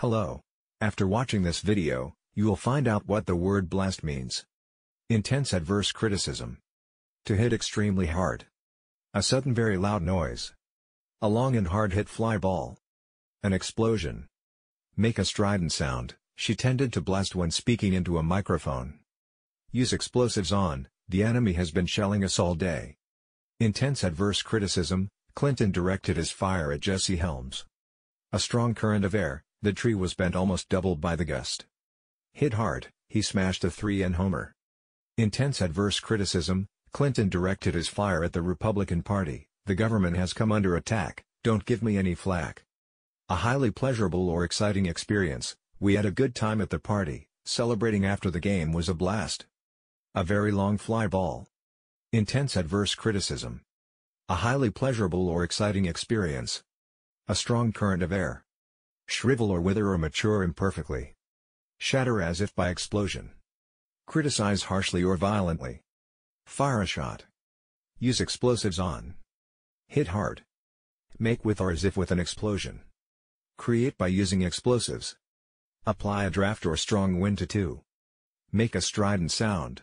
Hello. After watching this video, you will find out what the word blast means. Intense adverse criticism. To hit extremely hard. A sudden very loud noise. A long and hard hit fly ball. An explosion. Make a strident sound. She tended to blast when speaking into a microphone. Use explosives on, the enemy has been shelling us all day. Intense adverse criticism, Clinton directed his fire at Jesse Helms. A strong current of air, the tree was bent almost double by the gust. Hit hard, he smashed a three-run homer. Intense adverse criticism, Clinton directed his fire at the Republican Party, the government has come under attack, don't give me any flack. A highly pleasurable or exciting experience, we had a good time at the party, celebrating after the game was a blast. A very long fly ball. Intense adverse criticism. A highly pleasurable or exciting experience. A strong current of air. Shrivel or wither or mature imperfectly. Shatter as if by explosion. Criticize harshly or violently. Fire a shot. Use explosives on. Hit hard. Make with or as if with an explosion. Create by using explosives. Apply a draft or strong wind to. Make a strident sound.